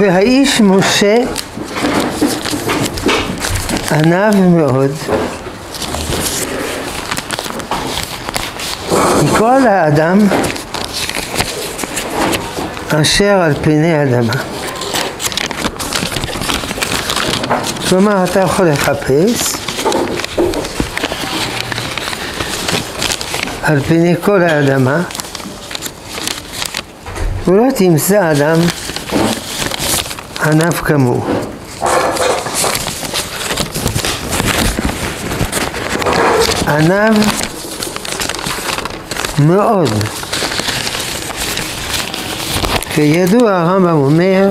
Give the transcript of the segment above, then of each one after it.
והאיש משה ענב מאוד מכל האדם אשר על פני האדמה. כלומר, אתה יכול לחפש על פני כל האדמה ולא תמצא אדם ענב כמוהו. ענב מאוד, כידוע הרמב"ם אומר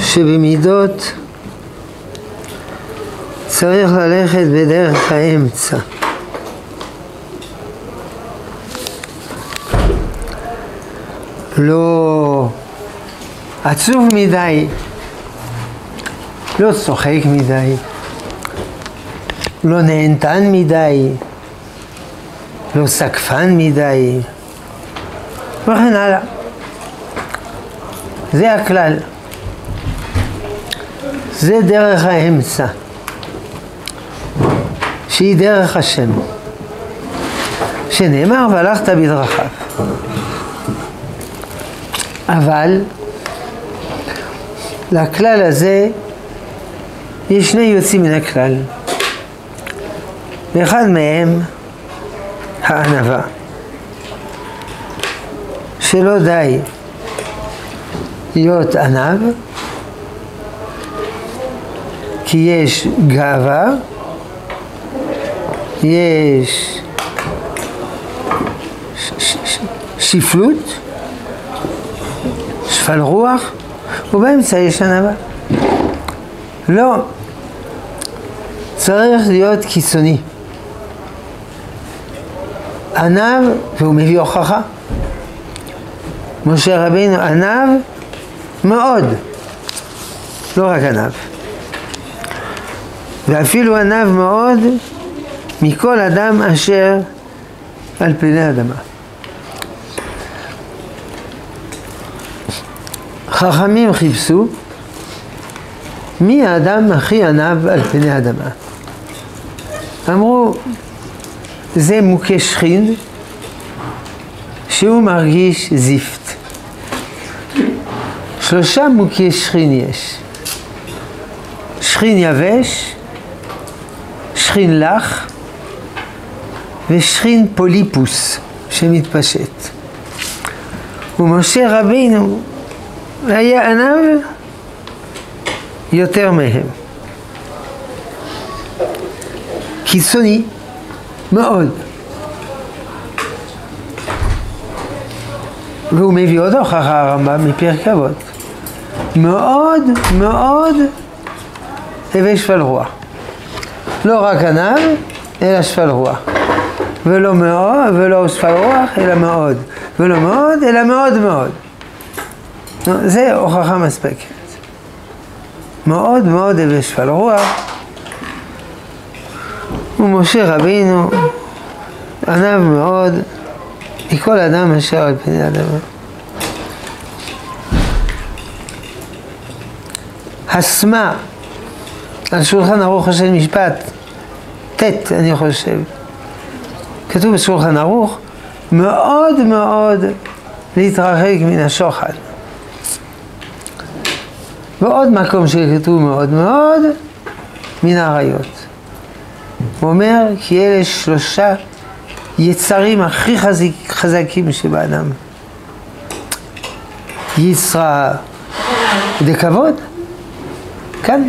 שבמידות צריך ללכת בדרך האמצע. לא עצוב מדי, לא צוחק מדי, לא נהנתן מדי, לא סקפן מדי, וכן הלאה. זה הכלל. זה דרך האמצע, שהיא דרך השם, שנאמר והלכת בדרכיו. אבל לכלל הזה יש שני יוצאים מן הכלל, ואחד מהם הענווה, שלא די להיות ענב, כי יש גאווה, יש שפלות, שפל רוח, ובאמצע יש ענווה. לא, צריך להיות קיצוני. ענב, והוא מביא הוכחה. משה רבינו ענב מאוד, לא רק ענב. ואפילו ענב מאוד מכל אדם אשר על פני האדמה. חכמים חיפשו מי האדם הכי ענב על פני האדמה. אמרו, זה מוכה שכין שהוא מרגיש זיפת. 3 מוכי שכין יש. שכין יבש, שכין לח, ושכין פוליפוס שמתפשט. ומשה רבינו היה ענב יותר מהם. קיצוני מאוד. והוא מביא עוד הוכחה הרמב"ם מפרק אבות. מאוד מאוד הווה שפל רוח. לא רק ענב, אלא שפל רוח. ולא מאוד, ולא שפל רוח, אלא מאוד. ולא מאוד, אלא מאוד מאוד. זה הוכחה מספקת. מאוד מאוד הווה שפל רוח. ומשה רבינו ענב מאוד מכל אדם אשר על פני האדמה. הסמה על שולחן ערוך של משפט ת' אני חושב כתוב בשולחן ערוך מאוד מאוד להתרחק מן השוחד. ועוד מקום שכתוב מאוד מאוד מן העריות. הוא אומר כי אלה 3 יצרים הכי חזקים שבאדם. יצרה דכבוד, כאן.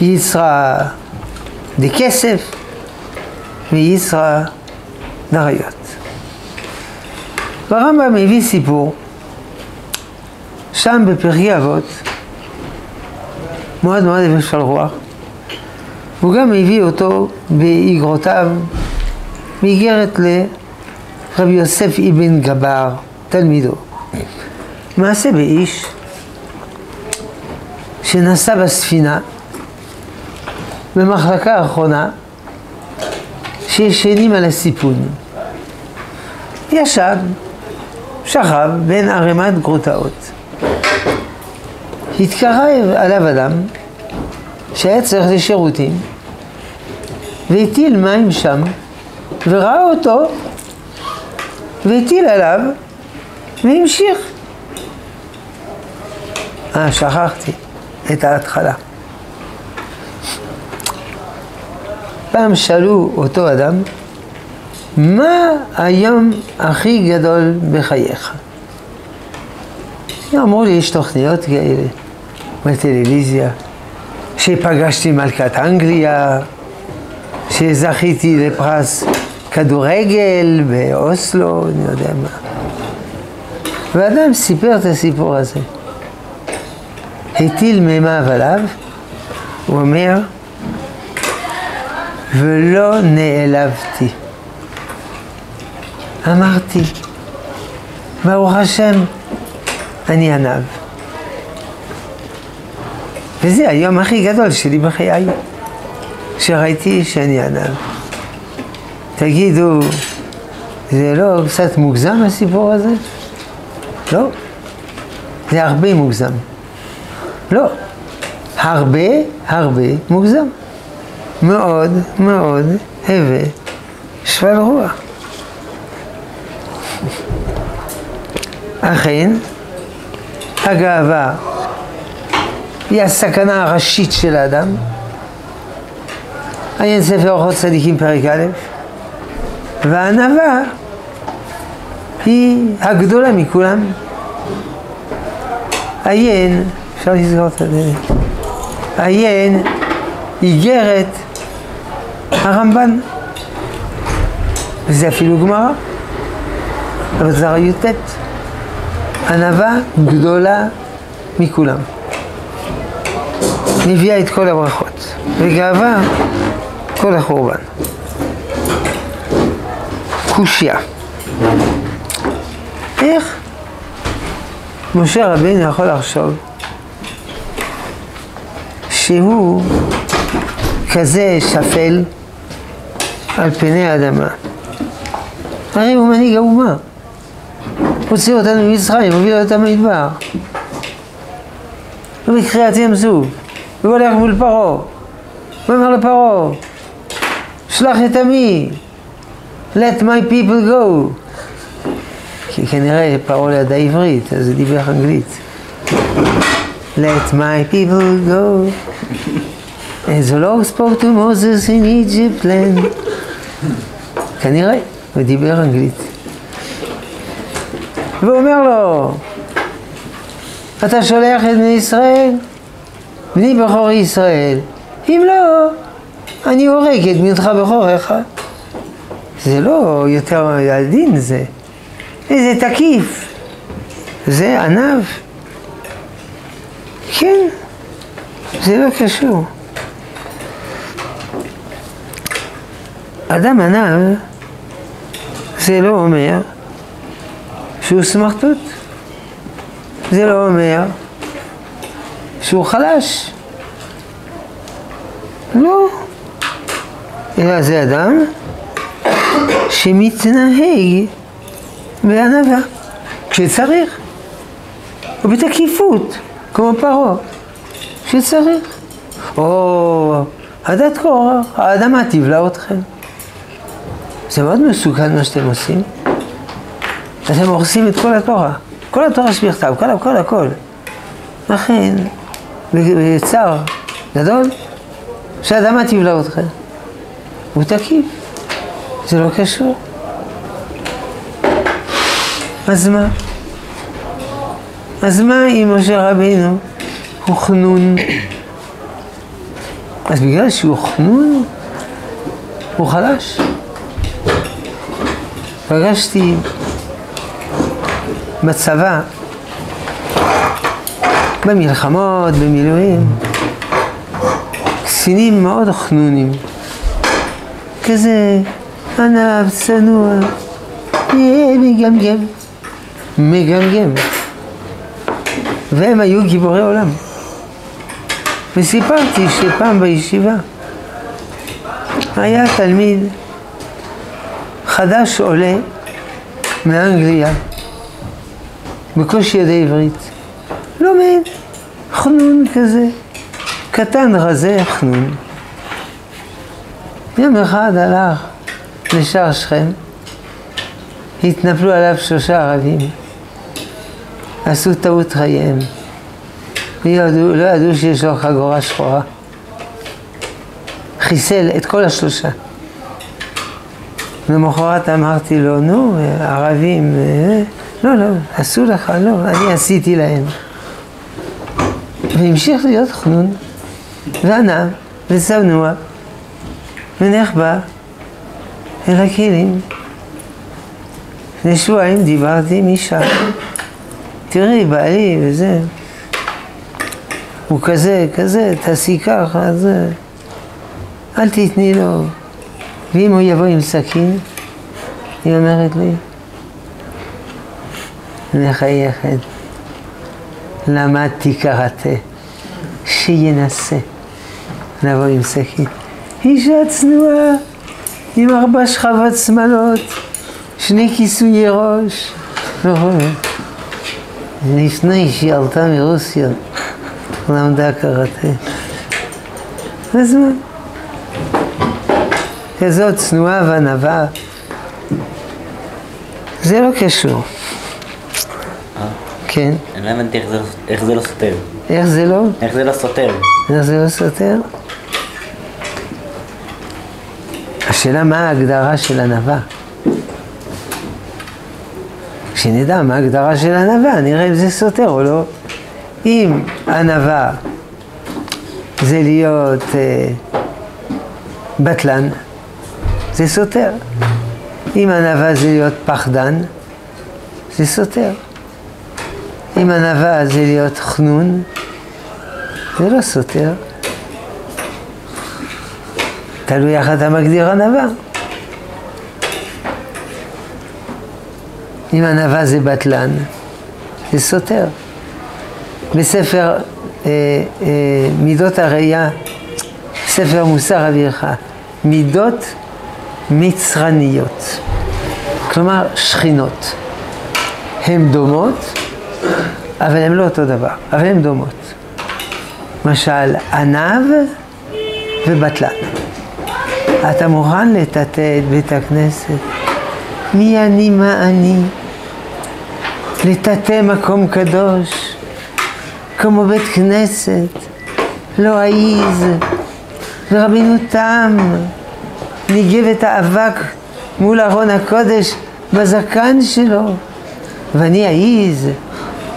יצרה דכסף, ויצרה דעריות. והרמב"ם מביא סיפור, שם בפרקי אבות, מאוד מאוד בשפל רוח, הוא גם הביא אותו באגרותיו, באיגרת לרבי יוסף אבן גבר, תלמידו. מעשה באיש שנסע בספינה במחלקה האחרונה שישנים על הסיפון. ישב שכב בין ערימת גרוטאות. התקרב עליו אדם שהיה צריך לשירותים, והטיל מים שם, וראה אותו, והטיל עליו, והמשיך. שכחתי את ההתחלה. פעם שאלו אותו אדם, מה היום הכי גדול בחייך? אמרו לי, יש תוכניות כאלה בטלוויזיה, שפגשתי מלכת אנגליה, שזכיתי לפרס כדורגל באוסלו, אני יודע מה. ואדם סיפר את הסיפור הזה. הטיל מימיו עליו, הוא אומר, ולא נעלבתי. אמרתי, ברוך השם, אני ענב. וזה היום הכי גדול שלי בחיי, שראיתי שאני ענב. תגידו, זה לא קצת מוגזם הסיפור הזה? לא, זה הרבה מוגזם. לא, הרבה מוגזם. מאוד הווה שפל רוח. אכן, הגאווה היא הסכנה הראשית של האדם. עיין ספר אורחות צדיקים פרק א', והענווה היא הגדולה מכולם. עיין, אפשר לסגור את הדלת, עיין איגרת הרמבן, וזה אפילו גמרא, אבל זה ריוטט. ענווה גדולה מכולם, נביאה את כל הברכות, וגאווה כל החורבן. קושיה, איך משה רבינו יכול לחשוב שהוא כזה שפל על פני האדמה? הרי הוא מנהיג האומה, הוציא אותנו ממצרים, הוביל אותנו מדבר, ובקריעת ים סוף, הוא הולך מול פרעה, הוא אמר לפרעה, שלח את עמי, let my people go, כי כנראה פרעה לידה עברית, אז הוא דיבר אנגלית, let my people go. And the Lord spoke to Moses in Egypt land. כנראה, הוא דיבר אנגלית. והוא אומר לו, אתה שולח את בני ישראל? בני בכור ישראל. אם לא, אני הורג את בנך בכורך. זה לא יותר עדין זה. זה תקיף. זה ענב. כן, זה לא קשור. אדם ענב, זה לא אומר שהוא סמרטוט, זה לא אומר שהוא חלש, לא, אלא זה אדם שמתנהג בענווה כשצריך, או בתקיפות, כמו פרעה, כשצריך, או הדת קורח, האדמה תבלע אתכם. זה מאוד מסוכן מה שאתם עושים. אתם הורסים את כל התורה. כל התורה שבכתב, כל. לכן, בצער גדול, שהאדמה תבלע אתכם. הוא תקיף. זה לא קשור. אז מה? אז מה אם משה רבינו הוא חנון? אז בגלל שהוא חנון, הוא חלש. פגשתי בצבא, במלחמות, במילואים, קצינים מאוד חנונים. כזה ענב, צנוע, מגמגם. והם היו גיבורי עולם. וסיפרתי שפעם בישיבה היה תלמיד חדש עולה מאנגליה, בקושי ידע עברית. לומד, חנון כזה, קטן רזה חנון. יום אחד הלך לשער שכם, התנפלו עליו שלושה ערבים, עשו טעות חייהם, לא ידעו שיש לו חגורה שחורה. חיסל את כל השלושה. למחרת אמרתי לו, נו, ערבים, לא, עשו לך, לא, אני עשיתי להם. והמשיך להיות חנון, וענה, וצנוע, ונחבא, אל הכלים. לשבועיים דיברתי עם אישה, תראי, בעלי וזה, הוא כזה, תעשי ככה, זה, אל תתני לו. ואם הוא יבוא עם סכין, היא אומרת לי, מחייכת, למדתי קראטה, שינסה לבוא עם סכין. אישה צנועה, עם 4 שכבות שמלות, 2 כיסויי ראש. לפני שהיא עלתה מרוסיה, למדה קראטה. אז מה? כזאת צנועה וענווה, זה לא קשור. כן. אני לא הבנתי איך זה לא סותר. איך זה לא? איך זה לא סותר. איך זה לא סותר? השאלה מה ההגדרה של ענווה. כשנדע מה ההגדרה של ענווה, נראה אם זה סותר או לא. אם ענווה זה להיות בטלן, זה סותר. אם ענווה זה להיות פחדן, זה סותר. אם ענווה זה להיות חנון, זה לא סותר. תלוי איך אתה מגדיר ענווה. אם ענווה זה בטלן, זה סותר. בספר מידות הראייה, ספר מוסר אבירך, מידות מצרניות, כלומר שכינות. הן דומות, אבל הן לא אותו דבר, אבל הן דומות. למשל, ענב ובטלן. אתה מוכן לטאטא את בית הכנסת? מי אני, מה אני? לטאטא מקום קדוש, כמו בית כנסת, לא העיז, ורבינו תם, ניגב את האבק מול ארון הקודש בזקן שלו, ואני העיז,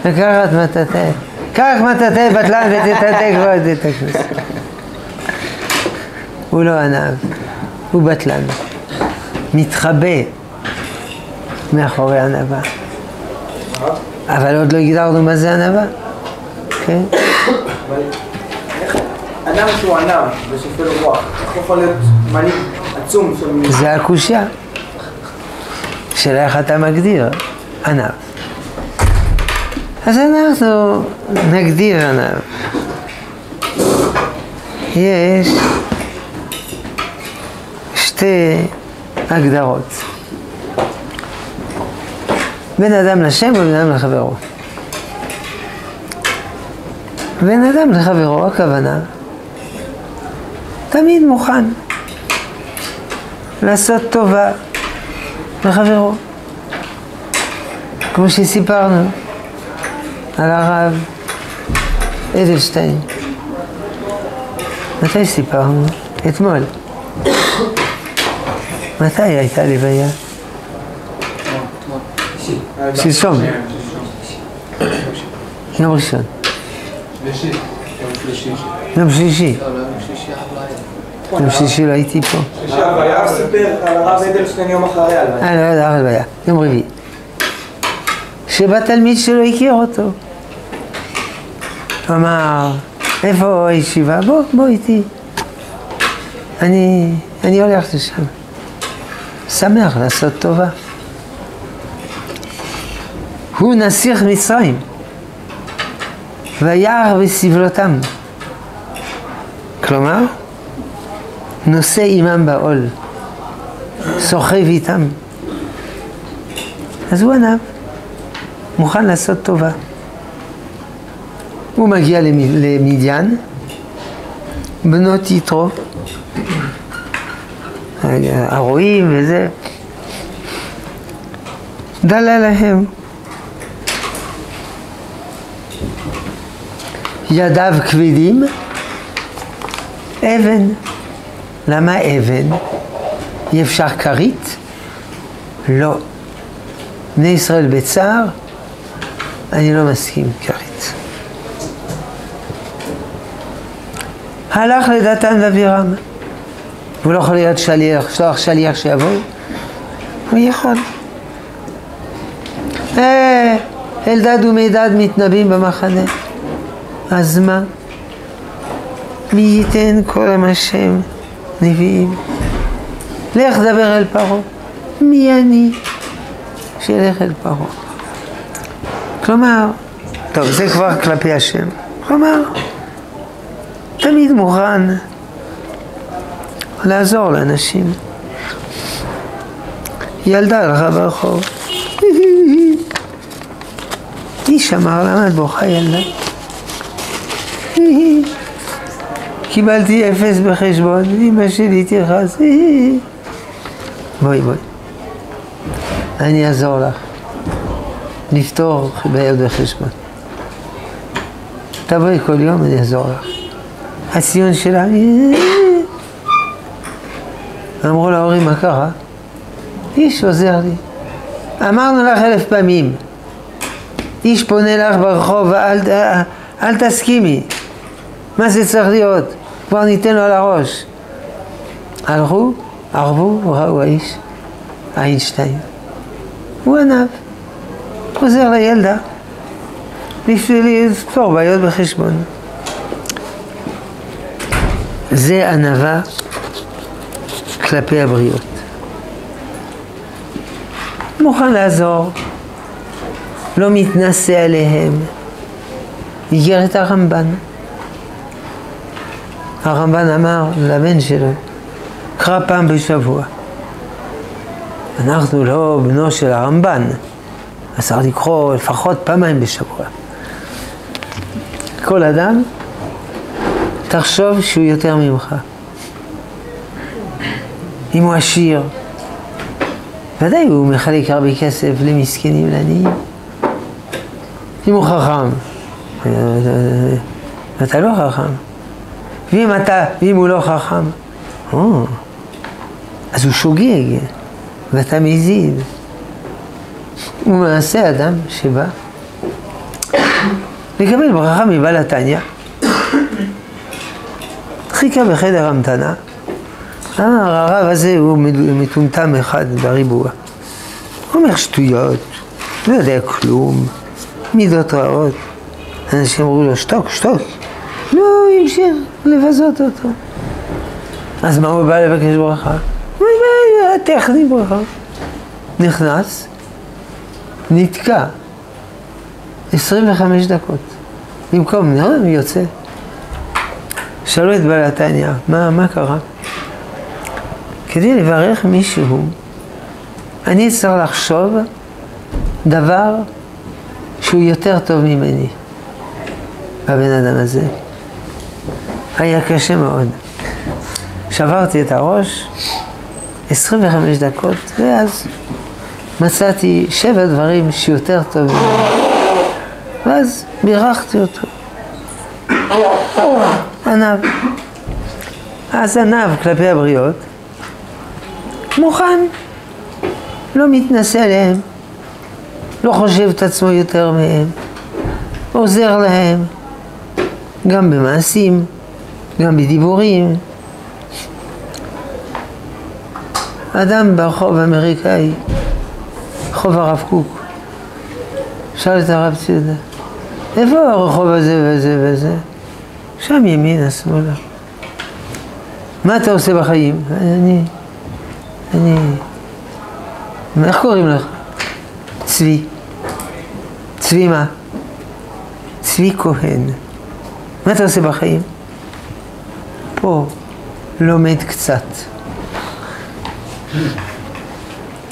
לקחת מטאטא, קח מטאטא בטלן ותטאטא כבר את בית הכנסת. הוא לא ענב, הוא בטלן, מתחבא מאחורי ענבה. אבל עוד לא הגדרנו מה זה ענבה, כן? ענב שהוא ענב, בשפל רוח, איך יכול להיות מנהיג עצום של... זה הקושיה, של איך אתה מגדיר ענב. אז אנחנו נגדיר ענב. יש שתי הגדרות. בין אדם לשם ובין אדם לחברו. בין אדם לחברו הכוונה תמיד מוכן לעשות טובה לחברו. כמו שסיפרנו על הרב אדלשטיין. מתי סיפרנו? אתמול. מתי הייתה לבעיה? שלשום. יום ראשון. יום שלישי. יום שלישי לא הייתי פה. הבעיה סיפר על הרב אדלשטיין יום אחריה. יום רביעי. שבא תלמיד שלא הכיר אותו. אמר, איפה הישיבה? בוא איתי. אני הולך לשם. שמח לעשות טובה. הוא נסיך מצרים, ויער בסבלותם. כלומר, נושא עימם בעול, סוחב איתם. אז הוא ענב, מוכן לעשות טובה. הוא מגיע למדיין, בנות יתרו, הרועים וזה, דלה להם. ידיו כבדים, אבן. למה אבן? אי אפשר כרית? לא. בני ישראל בצער, אני לא מסכים כרית. הלך לדתן ואבירם. הוא לא יכול להיות שליח, שלוח שליח שיבוא. הוא יכול. אלדד ומידד מתנבאים במחנה. אז מה? מי ייתן כל המשם נביאים? לך דבר אל פרעה. מי אני? שילך אל פרעה. כלומר, טוב, זה כבר כלפי השם. כלומר, תמיד מוכן לעזור לאנשים. ילדה הלכה ברחוב. איש אמר, למה את בוכה ילדה? קיבלתי אפס בחשבון, אמא שלי תרחץ. בואי, אני אעזור לך. נפתור בעיות בחשבון. תבואי כל יום, אני אעזור לך. הציון שלה... אמרו להורים, מה קרה? איש עוזר לי. אמרנו לך 1000 פעמים. איש פונה לך ברחוב, אל תסכימי. מה זה צריך להיות? כבר ניתן לו על הראש. הלכו, ערבו, ראו האיש, איינשטיין. הוא ענב. עוזר לילדה. בשביל לפתור בעיות בחשבון. זה ענבה כלפי הבריאות. מוכן לעזור. לא מתנשא עליהם. יגר את הרמבן. הרמבן אמר לבן שלו, קרא פעם בשבוע. אנחנו לא בנו של הרמבן, אז צריך לקרוא לפחות פעמיים בשבוע. כל אדם, תחשוב שהוא יותר ממך. אם הוא עשיר, ודאי הוא מחלק הרבה כסף למסכנים, לעניים. אם הוא חכם, אתה לא חכם. ואם הוא לא חכם, אז הוא שוגג, ואתה מזיד. הוא מעשה אדם שבא לקבל ברכה מבעל תניא. חיכה בחדר המתנה, אמר הרב הזה הוא מטומטם אחד בריבוע. הוא אומר שטויות, לא יודע כלום, מידות רעות. אנשים אמרו לו שתוק, שתוק. לא, המשיך לבזות אותו. אז מה הוא בא לבקש ברכה? הטכני ברכה. נכנס, נתקע 25 דקות. במקום נראה, יוצא. שאלו את בעל תניא, מה קרה? כדי לברך מישהו, אני צריך לחשוב דבר שהוא יותר טוב ממני. הבן אדם הזה. היה קשה מאוד. שברתי את הראש, 25 דקות, ואז מצאתי 7 דברים שיותר טובים. ואז בירכתי אותו. ענב. אז ענב כלפי הבריאות, מוכן, לא מתנשא עליהם, לא חושב את עצמו יותר מהם, עוזר להם, גם במעשים, גם בדיבורים. אדם ברחוב האמריקאי, רחוב הרב קוק, שאל את הרב צידה, איפה הרחוב הזה וזה וזה? שם ימינה, שמאלה. מה אתה עושה בחיים? אני... איך קוראים לך? צבי. צבי מה? צבי כהן. מה אתה עושה בחיים? פה לומד קצת.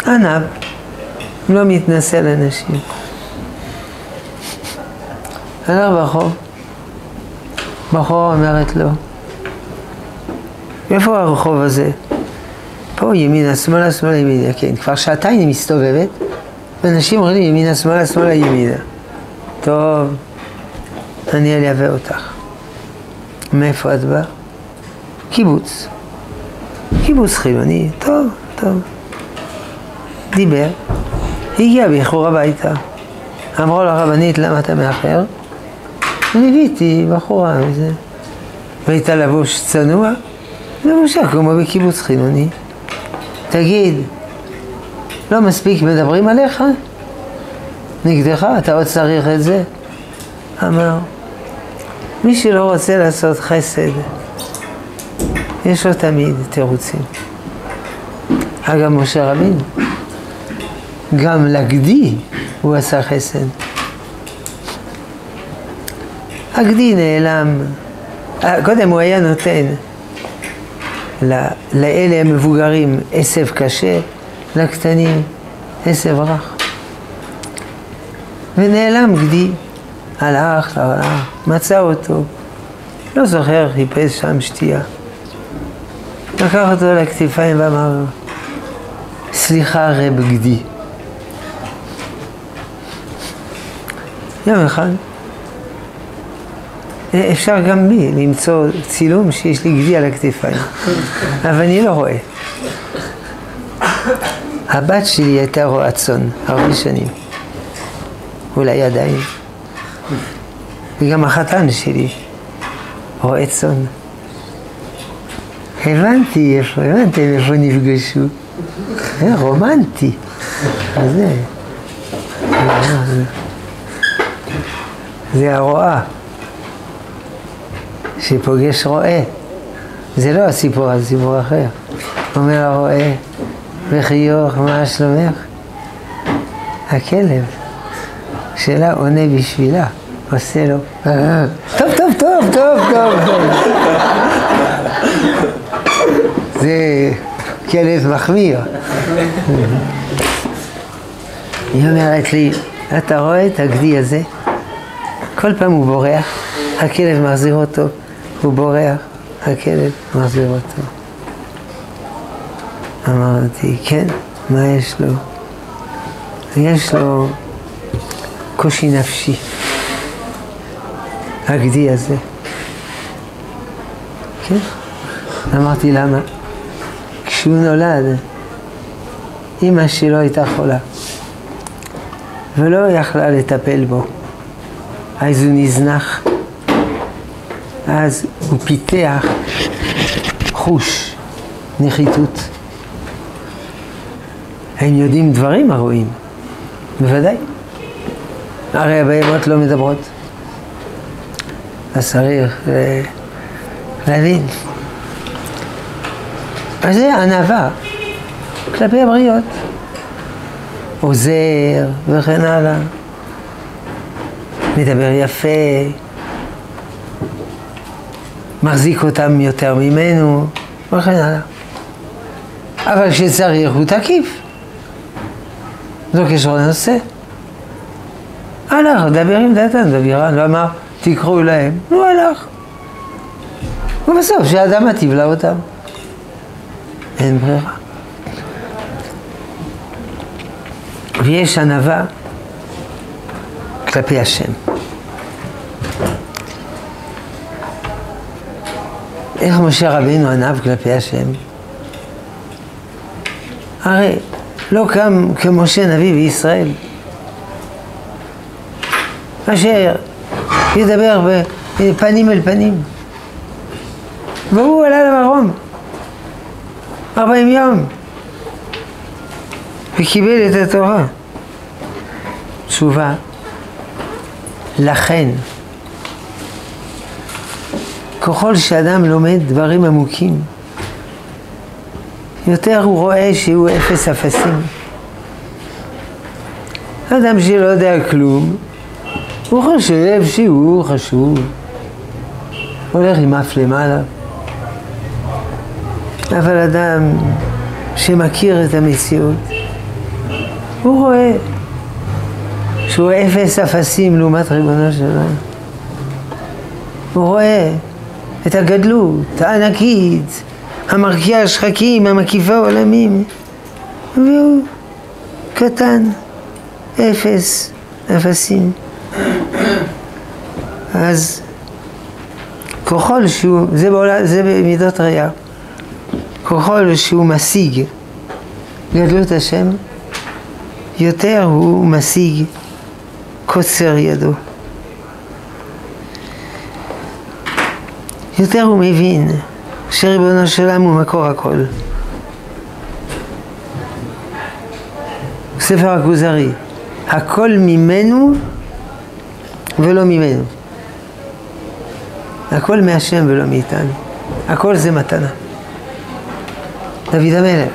ענב, לא מתנשא לאנשים. עבר בחור. בחור אומרת לו, איפה הרחוב הזה? פה ימינה, שמאלה, שמאלה, ימינה, כן. כבר שעתיים היא מסתובבת, ואנשים אומרים ימינה, שמאלה, שמאלה, ימינה. טוב, אני אלייבא אותך. מאיפה את בא? קיבוץ. קיבוץ חילוני, טוב, טוב. דיבר, הגיע באיחור הביתה. אמרו לרבנית, למה אתה מאחר? ליוויתי בחורה וזה. והייתה לבוש צנוע, לבושה כמו בקיבוץ חילוני. תגיד, לא מספיק מדברים עליך? נגדך, אתה עוד צריך את זה? אמר, מי שלא רוצה לעשות חסד, יש לו תמיד תירוצים. אגב, משה רבינו, גם לגדי הוא עשה חסד. הגדי נעלם, קודם הוא היה נותן לאלה המבוגרים עשב קשה, לקטנים עשב רך. ונעלם גדי, הלך, הלך, מצא אותו, לא זוכר, חיפש שם שתייה. לקח אותו לכתפיים ואמר, סליחה רב גדי. יום אחד, אפשר גם בי למצוא צילום שיש לי גדי על הכתפיים, אבל אני לא רואה. הבת שלי הייתה רואה צאן הרבה שנים, אולי עדיין, וגם החתן שלי רואה צאן. הבנתי איפה נפגשו, זה רומנטי. זה הרואה. שפוגש רואה, זה לא הסיפור, זה סיפור אחר. אומר הרואה, וחיוך, מה שלומך? הכלב שלה עונה בשבילה, עושה לו, טוב, טוב, טוב, טוב, טוב. זה כלב מחמיר. היא אומרת לי, אתה רואה את הגדי הזה? כל פעם הוא בורח, הכלב מחזיר אותו. הוא בורח, הכלב מחזיר אותו. אמרתי, כן, מה יש לו? יש לו קושי נפשי, הגדי הזה. כן? אמרתי, למה? כשהוא נולד, אמא שלו הייתה חולה, ולא יכלה לטפל בו. אז הוא נזנח. אז הוא פיתח חוש, נחיתות. הם יודעים דברים הרואים, בוודאי. הרי הבהמות לא מדברות. אז צריך להבין. אז זה ענווה כלפי הבריות. עוזר וכן הלאה. מדבר יפה. מחזיק אותם יותר ממנו, וכן הלאה. אבל כשצריך הוא תקיף. זו קשור לנושא. הלך, דבר עם דתן, דבירן, ואמר, תקראו להם. הוא הלך. ובסוף, שהאדמה תבלע אותם. אין ברירה. ויש ענווה כלפי השם. איך משה רבינו ענב כלפי השם? הרי לא קם כמשה נביא בישראל. אשר ידבר בפנים אל פנים. והוא עלה למרום 40 יום וקיבל את התורה. תשובה, לכן. ככל שאדם לומד דברים עמוקים, יותר הוא רואה שהוא אפס אפסים. אדם שלא יודע כלום, הוא חושב שהוא חשוב. הולך עם אף למעלה. אבל אדם שמכיר את המציאות, הוא רואה שהוא אפס אפסים לעומת ריבונו של עולם. הוא רואה את הגדלות הענקית, המרקיע השחקים, המקיפה עולמים, והוא קטן, אפס, אפסים. אז ככל שהוא, זה במידות ראייה, ככל שהוא משיג גדלות השם, יותר הוא משיג קוצר ידו. יותר הוא מבין שריבונו של עולם הוא מקור הכל. ספר הכוזרי, הכל ממנו ולא ממנו. הכל מהשם ולא מאיתנו. הכל זה מתנה. דוד המלך,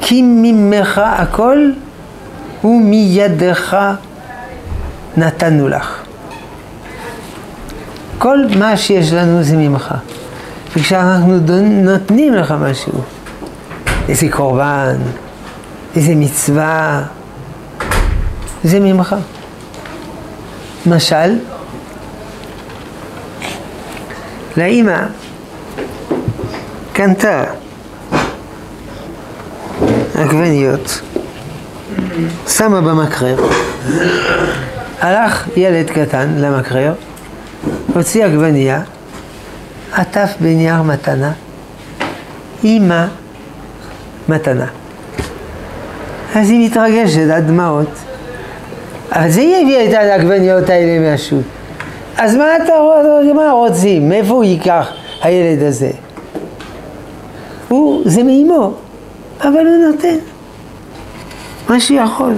כי ממך הכל ומידך נתנו לך. כל מה שיש לנו זה ממך. וכשאנחנו נותנים לך משהו, איזה קורבן, איזה מצווה, זה ממך. למשל, לאמא קנתה עגבניות, שמה במקרר, הלך ילד קטן למקרר, הוציא עגבנייה, עטף בנייר מתנה, אמא מתנה. אז היא מתרגשת עד דמעות, אבל זה יביא את העגבניות האלה מהשוק. אז מה רוצים? מאיפה הוא ייקח הילד הזה? זה מאימו, אבל הוא נותן מה שיכול.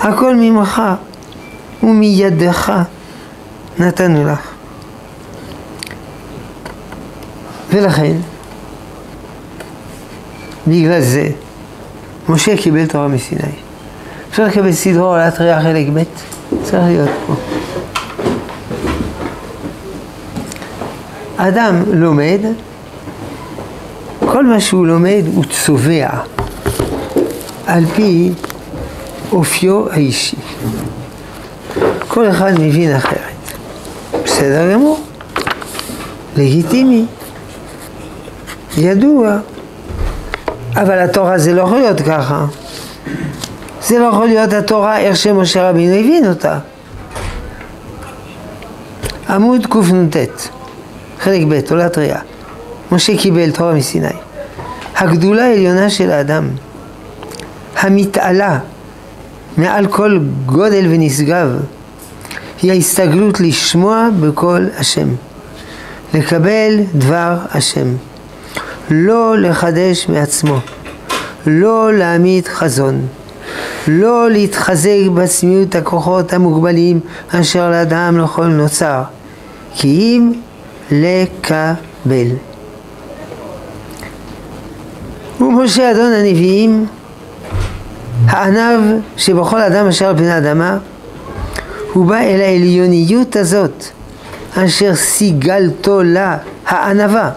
הכל ממך ומידך נתנו לך. ולכן, בגלל זה, משה קיבל תורה מסיני. אפשר לקבל סדרו עולת ריח חלק ב', צריך להיות פה. אדם לומד, כל מה שהוא לומד הוא צובע על פי אופיו האישי. כל אחד מבין אחרת. בסדר גמור, לגיטימי, ידוע, אבל התורה זה לא יכול להיות ככה. זה לא יכול להיות התורה איך שמשה רבינו הבין אותה. עמוד קנ"ט, חלק ב', עולת ראייה. משה קיבל תורה מסיני. הגדולה העליונה של האדם, המתעלה מעל כל גודל ונשגב, היא ההסתגלות לשמוע בקול השם, לקבל דבר השם, לא לחדש מעצמו, לא להעמיד חזון, לא להתחזק בעצמיות הכוחות המוגבלים אשר לאדם לכל נוצר, כי אם לקבל. ומשה אדון הנביאים, הענב שבכל אדם אשר בן האדמה, הוא בא אל העליוניות הזאת אשר סיגלתו לה, הענבה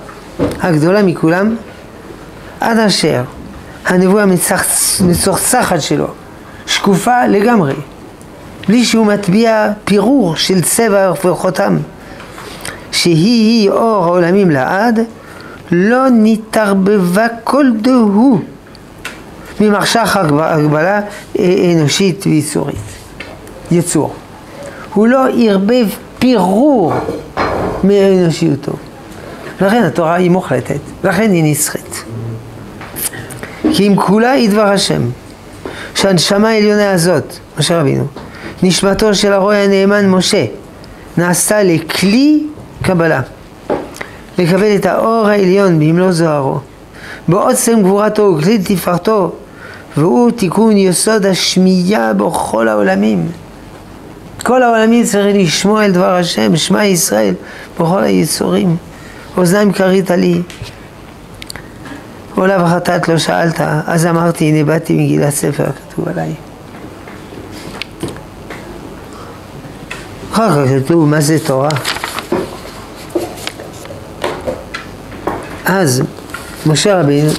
הגדולה מכולם, עד אשר הנבואה המצוחצחת שלו שקופה לגמרי, בלי שהוא מטביע פירור של צבע וחותם, שהיא אור העולמים לעד, לא נתערבבה כל דהו ממחשך הגבלה אנושית ויצורית. יצור. הוא לא ירבב פירור מאנושיותו. לכן התורה היא מוחלטת, לכן היא נסחית. כי אם כולה היא דבר השם, שהנשמה העליונה הזאת, משה רבינו, נשמתו של הרוי הנאמן משה, נעשה לכלי קבלה, לקבל את האור העליון במלוא זוהרו, בעוצם גבורתו וכלי תפארתו, והוא תיקון יסוד השמיעה בכל העולמים. כל העולמים צריכים לשמוע אל דבר השם, שמע ישראל בכל היצורים. אוזניים קראת לי, עולה וחטאת לא שאלת, אז אמרתי, הנה באתי מגילת ספר, כתוב עליי. אחר כך כתוב, מה זה תורה? אז משה רבינו,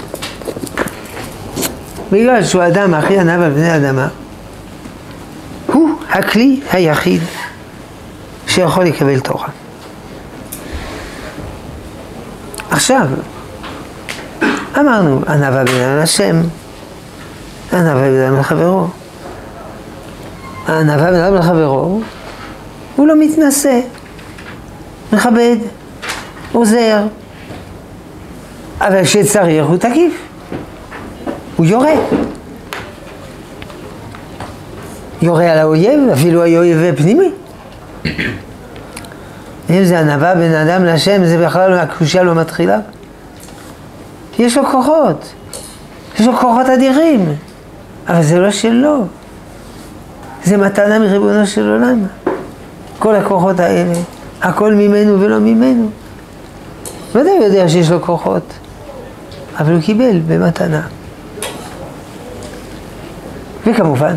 בגלל שהוא האדם הכי ענב על בני האדמה, הוא הכלי היחיד שיכול לקבל תורה. עכשיו, אמרנו, ענווה בגלל השם, ענווה בגלל חברו. הענווה בגלל חברו, הוא לא מתנשא, מכבד, עוזר, אבל שצריך הוא תקיף, הוא יורה. יורה על האויב, אפילו האויב פנימי. אם זה ענווה בין אדם לשם, זה בכלל הקדושה לא מתחילה. יש לו כוחות, יש לו כוחות אדירים, אבל זה לא שלו. זה מתנה מריבונו של עולם. כל הכוחות האלה, הכל ממנו ולא ממנו. ודאי הוא יודע שיש לו כוחות, אבל הוא קיבל במתנה. וכמובן,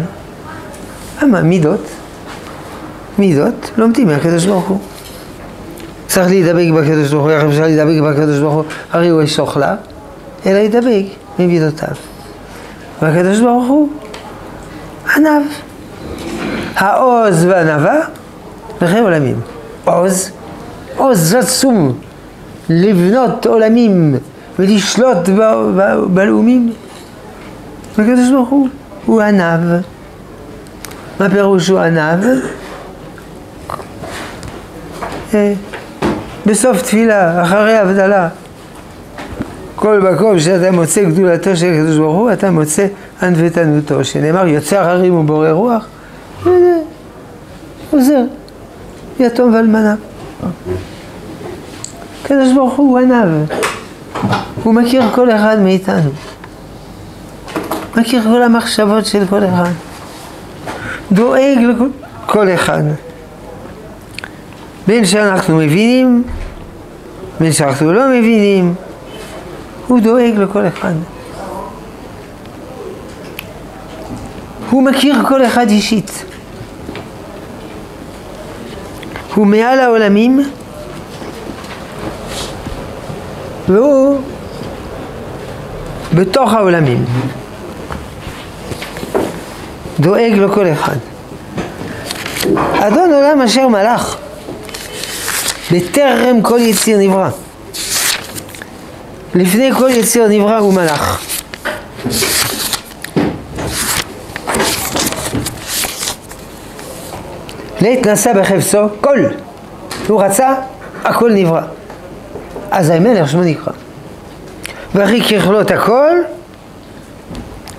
מידות לומדים מהקדוש ברוך הוא. צריך להידבק בקדוש ברוך הוא, איך אפשר להידבק בקדוש ברוך הוא? הרי הוא יש אוכלה, אלא להידבק ממידותיו. והקדוש ברוך הוא ענב. העוז והענווה וכן עולמים. עוז זאת סום, לבנות עולמים ולשלוט בלאומים. והקדוש ברוך הוא ענב. מה פירוש הוא ענב? בסוף תפילה, אחרי הבדלה, כל מקום שאתה מוצא גדולתו של הקדוש ברוך הוא, אתה מוצא ענוותנותו, שנאמר יוצר הרים ובורא רוח, וזה עוזר, יתום ואלמנה. הקדוש ברוך הוא ענב, הוא מכיר כל אחד מאיתנו, מכיר כל המחשבות של כל אחד, דואג לכל אחד. בין שאנחנו מבינים, בין שאנחנו לא מבינים, הוא דואג לכל אחד. הוא מכיר כל אחד אישית. הוא מעל העולמים, והוא בתוך העולמים. דואג לכל אחד. אדון עולם אשר מלך, בטרם כל יציר נברא. לפני כל יציר נברא הוא מלאך. להתנסה בחפצו, כל. הוא רצה, הכל נברא. אז המלך שמו נקרא. והכי ככלות הכל,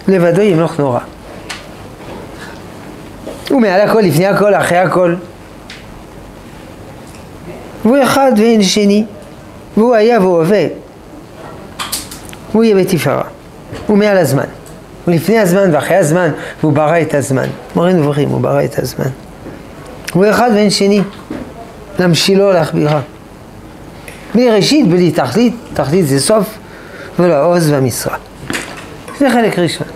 לבדו ימלוך נורא. הוא מעל הכל, לפני הכל, אחרי הכל. והוא אחד ואין שני, והוא היה והוא הווה, הוא יהיה בתפארה, הוא מעל הזמן, הוא לפני הזמן ואחרי הזמן, והוא ברא את הזמן, מורנו ורחינו, הוא ברא את הזמן. הוא אחד ואין שני, למשילו להכבירה. בלי ראשית, בלי תכלית, תכלית זה סוף, ולעוז והמשרה. זה חלק ראשון.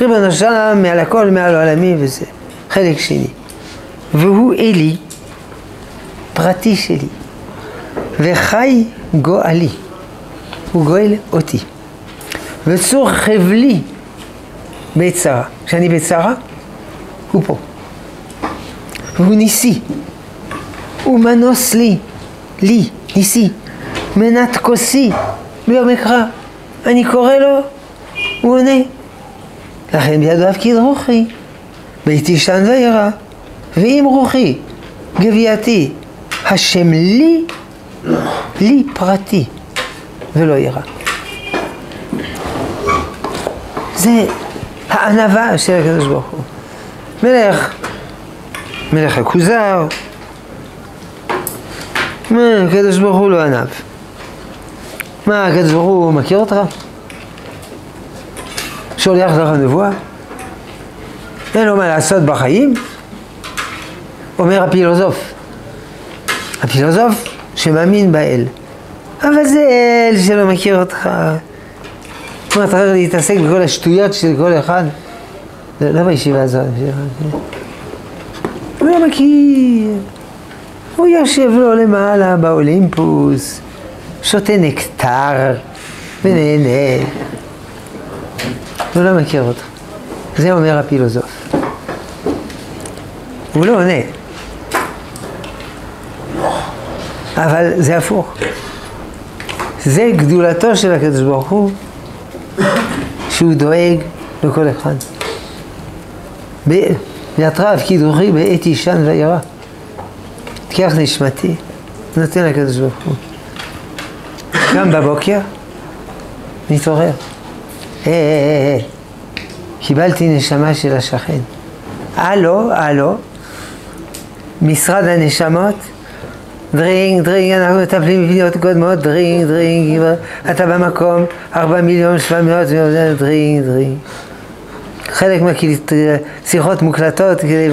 ריבונו של עולם, מעל הכל, מעל העולמי, וזה חלק שני. והוא אלי, פרטי שלי, וחי גואלי, הוא גואל אותי, וצור חבלי בצרה, כשאני בצרה, הוא פה, והוא ניסי, הוא מנוס לי, ניסי, מנת כוסי, במקרא, אני קורא לו, הוא עונה, לכן בידו אפקיד רוחי, ביתי שן וירא, ואם רוחי, גבייתי, השם לי פרטי, ולא ירא. זה הענווה של הקדוש ברוך הוא. מלך הכוזר, הקדוש ברוך הוא לא ענב. מה, הקדוש ברוך הוא מכיר אותך? שולח לך נבואה? אין לו מה לעשות בחיים? אומר הפילוסוף שמאמין באל. אבל זה אל שלא מכיר אותך. הוא מתחיל להתעסק בכל השטויות של כל אחד. לא בישיבה הזאת. הוא לא מכיר. הוא יושב לו למעלה באולימפוס, שותה נקטר ונהנה. הוא לא מכיר אותך. זה אומר הפילוסוף. הוא לא עונה. אבל זה הפוך. זה גדולתו של הקדוש ברוך הוא, שהוא דואג לכל אחד. ויתרעב כדרוכי בעת ישן וירא. תיקח נשמתי, נותן לקדוש ברוך הוא. גם בבוקר, נתעורר. קיבלתי נשמה של השכן. הלו, הלו, משרד הנשמות, דרינג, דרינג, אנחנו מטפלים בפניות גוד מאוד, דרינג, דרינג, אתה במקום, 4,700,000, דרינג, דרינג. חלק מהשיחות מוקלטות כדי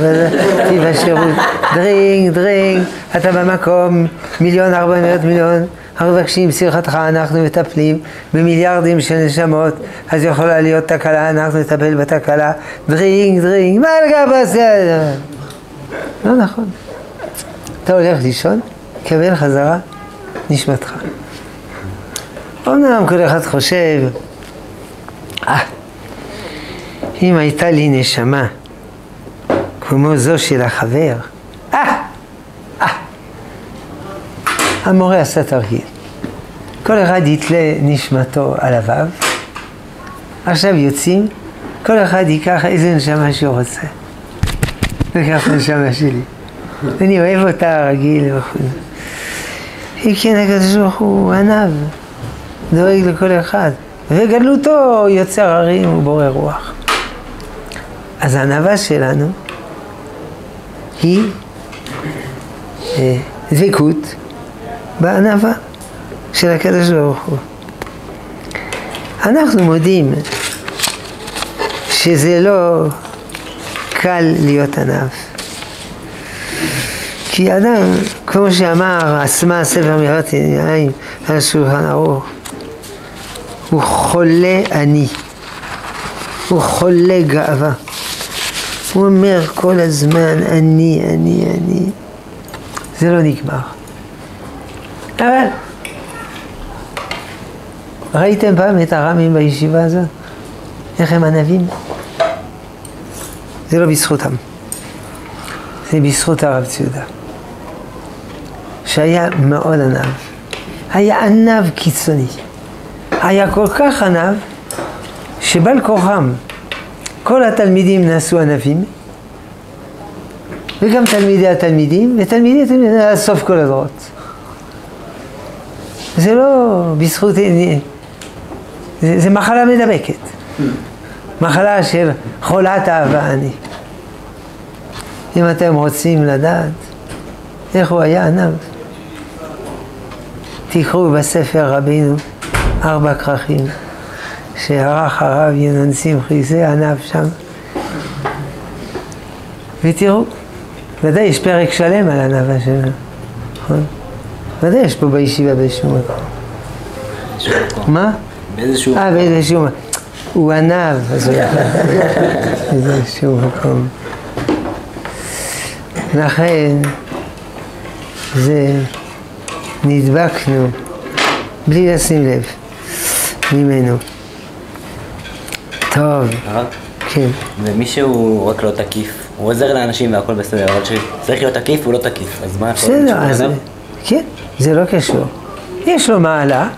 בשירות, דרינג, דרינג, אתה במקום, 1,400,000, אנחנו מבקשים שיחתך, אנחנו מטפלים במיליארדים של נשמות, אז יכולה להיות תקלה, אנחנו נטפל בתקלה, דרינג, דרינג, מה לגב עושה? לא נכון. אתה הולך לישון, קבל חזרה, נשמתך. אמנם כל אחד חושב, אם הייתה לי נשמה, כמו זו של החבר, המורה עשה תרגיל. כל אחד יתלה נשמתו על הוו, עכשיו יוצאים, כל אחד ייקח איזה נשמה שהוא רוצה. לקח נשמה שלי. אני אוהב אותה רגיל וכו'. אם כן, הקדוש ברוך הוא ענב, דואג לכל אחד, וגדלותו יוצר הרים ובורא רוח. אז הענבה שלנו היא דבקות בענבה של הקדוש ברוך הוא. אנחנו מודים שזה לא קל להיות ענב. כי אדם, כמו שאמר, עצמה הספר מירת עיניים על שולחן ערוך, הוא חולה אני, הוא חולה גאווה. הוא אומר כל הזמן, אני, אני, אני. זה לא נגמר. אבל, ראיתם פעם את הרמים בישיבה הזאת? איך הם ענבים? זה לא בזכותם. זה בזכות הרב צידה. שהיה מאוד ענב. היה ענב קיצוני. היה כל כך ענב, שבעל כוחם, כל התלמידים נעשו ענבים, וגם תלמידי התלמידים, ותלמידי התלמידים עד סוף כל הדורות. זה לא בזכות... זה מחלה מדבקת. מחלה של חולת אהבה אני. אם אתם רוצים לדעת איך הוא היה ענב, תקראו בספר רבינו 4 כרכים שערך הרב ינון צמחי, זה ענב שם, ותראו, ודאי יש פרק שלם על ענבה שלנו, נכון? ודאי יש פה בישיבה בשמות. מה? באיזשהו מקום. באיזשהו מקום. הוא ענב, אז הוא ענב. באיזשהו מקום. לכן זה נדבקנו בלי לשים לב ממנו. טוב. כן. ומישהו רק לא תקיף, הוא עוזר לאנשים והכל בסדר, אבל שצריך להיות תקיף הוא לא תקיף, אז מה אפשר? בסדר, אז כן, זה לא קשור. יש לו מעלה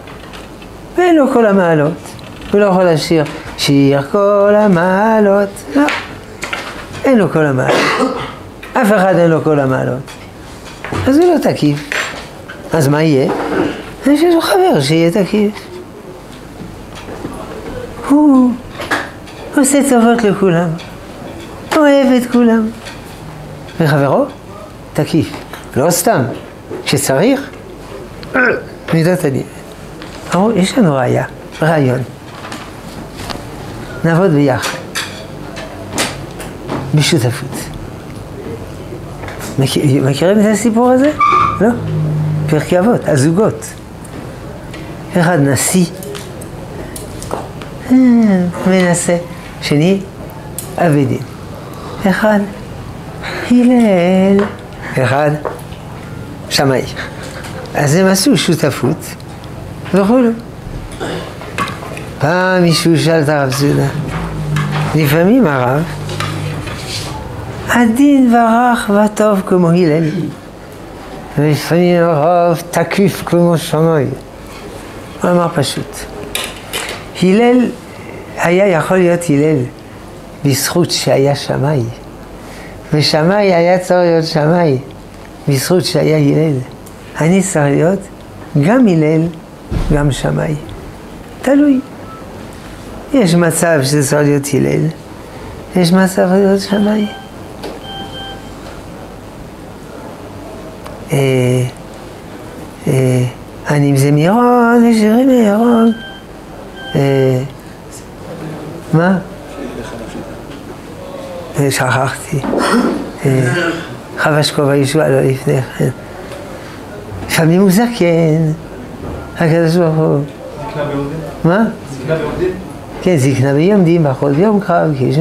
ואין לו כל המעלות. הוא לא יכול לשיר שיר כל המעלות. לא, אין לו כל המעלות. אף אחד אין לו כל המעלות. אז הוא לא תקיף. אז מה יהיה? יש לו חבר שיהיה תקיף. הוא עושה טובות לכולם. אוהב את כולם. וחברו? תקיף. לא סתם. כשצריך? מידת הדין. אמרו, יש לנו רעיון. נעבוד ביחד. בשותפות. מכירים את הסיפור הזה? לא? פרקי אבות, הזוגות. אחד נשיא, מנסה. שני, עבדים. אחד, הילל. אחד, שמאי. אז הם עשו שותפות וכולו. פעם מישהו שאל את הרב צידה. לפעמים הרב, עדין ורח וטוב כמו הילל, ולפעמים הרב תקיף כמו שמאי. מאמר פשוט. הילל היה יכול להיות הילל בזכות שהיה שמאי, ושמאי היה צריך להיות שמאי בזכות שהיה הילל. אני צריך להיות גם הילל גם שמאי, תלוי. יש מצב שזה צריך להיות הילל, יש מצב להיות שמאי. אני עם זה מירון, יש שירים מירון. מה? שכחתי. חבשקוב הישועה לא לפני כן. לפעמים הוא זקן, הקדוש ברוך הוא. זקנה ביומדים? מה? זקנה ביומדים? כן, זקנה ביומדים, פחות ביום קרב, כי יש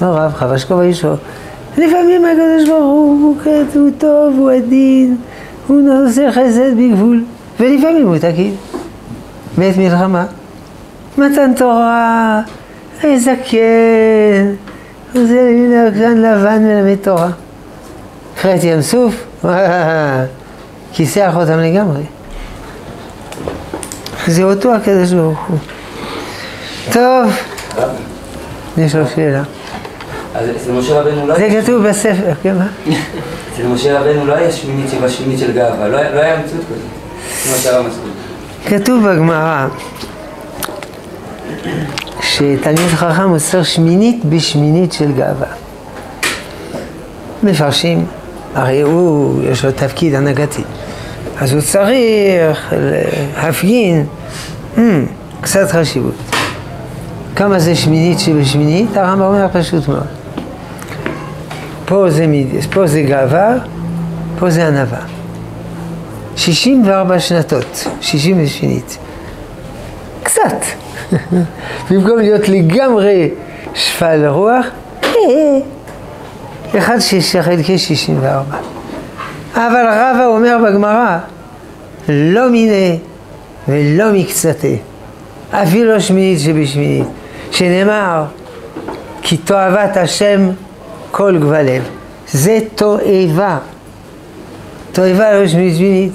רב, חבשקוב הישועה. לפעמים הקדוש ברוך הוא טוב, הוא עדין, הוא עושה חסד בגבול, ולפעמים הוא תקיד. בעת מלחמה, מתן תורה, זקן, הוא זה לבן מלמד תורה. אחרת ים סוף, כיסח אותם לגמרי. זה אותו הקדוש ברוך הוא. טוב, יש לו שאלה. אז אצל משה רבנו לא... זה כתוב בספר, כן, מה? אצל משה רבנו לא היה שמינית שבשמינית של גאווה, לא היה מציאות כזאת, משה רבנו. כתוב בגמרא שתלמיד חכם עושה שמינית בשמינית של גאווה. מפרשים, הרי הוא, יש לו תפקיד הנהגתי, אז הוא צריך להפגין קצת חשיבות. כמה זה שמינית שבשמינית? הרמב"ם אומר פשוט מאוד. פה זה גאווה, פה זה ענווה. 64 שנתות, 68. קצת. במקום להיות לגמרי שפל רוח, 1/64. אבל רבא אומר בגמרא, לא מיני ולא מקצתי, אפילו שמינית שבשמינית, שנאמר, כי תועבת השם כל גבלב. זה תועבה. תועבה לא שמינית שמינית.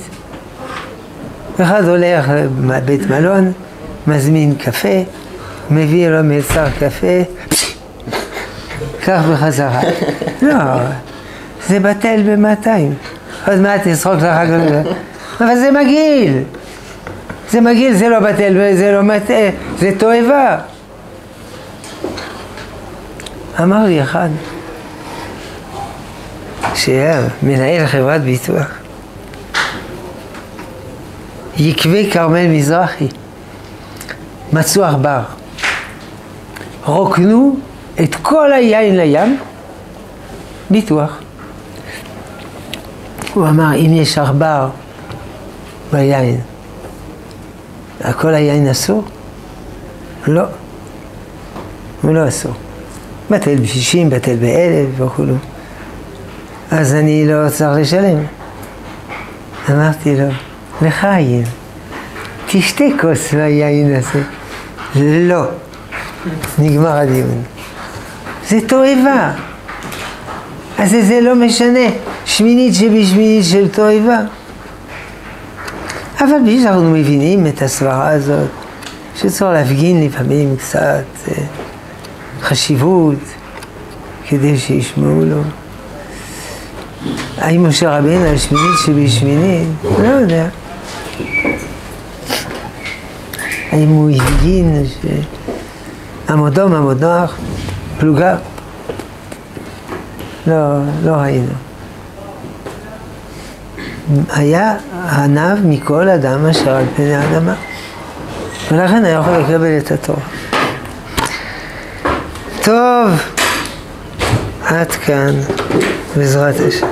אחד הולך לבית מלון, מזמין קפה, מביא לו מצר קפה, כך בחזרה. לא, זה בטל ב-200. עוד מעט נשחוק לך גדולה. אבל זה מגעיל. זה מגעיל, זה לא בטל, זה לא מטעה, זה תועבה. אמר לי אחד, שהיה מנהל חברת ביטוח, יקבי קרמל מזרחי, מצאו עכבר, רוקנו את כל היין לים, ביטוח. הוא אמר, אם יש עכבר ביין, הכל היין אסור? לא, הוא לא אסור. בטל ב-60, בטל ב-1000 וכולו. אז אני לא צריך לשלם. אמרתי לו, לך היין, תשתה כוס מהיין הזה. לא, נגמר הדיון. זה תועבה. אז זה לא משנה, שמינית שבשמינית של תועבה. אבל בלי שאנחנו מבינים את הסברה הזאת, שצריך להפגין לפעמים קצת חשיבות, כדי שישמעו לו. האם משה רבנו על שמינית שבשמינית? לא יודע. האם הוא הפגין שעמודו מעמוד נוח, פלוגה? לא ראינו. היה עניו מכל אדם אשר על פני האדמה, ולכן היה יכול לקבל את התורה. טוב, עד כאן, בעזרת השם.